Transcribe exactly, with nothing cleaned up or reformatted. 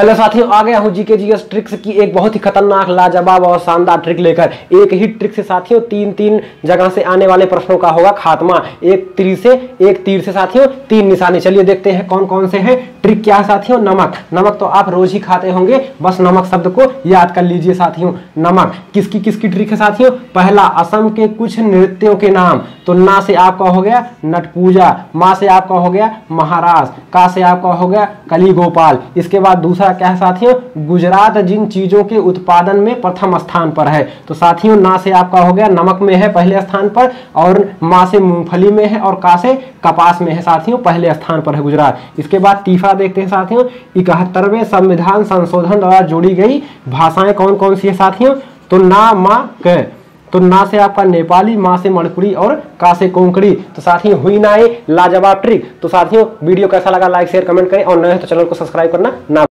Hello साथियों, आ गया हूँ जीके जीएस ट्रिक्स की एक बहुत ही खतरनाक, लाजवाब और शानदार ट्रिक लेकर। एक ही ट्रिक से साथियों तीन तीन जगह से आने वाले प्रश्नों का होगा खात्मा। एक तीर से एक तीर से साथियों तीन निशाने। चलिए देखते हैं कौन कौन से हैं। ट्रिक क्या है साथियों? नमक। नमक तो आप रोज ही खाते होंगे, बस नमक शब्द को याद कर लीजिए साथियों। नमक किसकी किसकी ट्रिक है साथियों? पहला, असम के कुछ नृत्यों के नाम। तो ना से आपका हो गया नटपूजा, माँ से आपका हो गया महाराज, का से आपका हो गया कली गोपाल। इसके बाद दूसरा क्या है साथियों? गुजरात जिन चीजों के उत्पादन में प्रथम स्थान पर है। तो साथियों ना से आपका हो गया नमक में है पहले स्थान पर, और माँ से मूंगफली में है, और का से कपास में है साथियों, पहले स्थान पर है गुजरात। इसके बाद तीसरा देखते हैं साथियों, इकहत्तरवें संविधान संशोधन द्वारा जोड़ी गई भाषाएं कौन कौन सी है साथियों? तो ना, मा, क। तो ना से आपका नेपाली, माँ से मणिपुरी, और का से कोंकणी। तो साथियों हुई ना ये लाजवाब ट्रिक। तो साथियों वीडियो कैसा लगा लाइक शेयर कमेंट करें, और नए तो चैनल को सब्सक्राइब करना ना।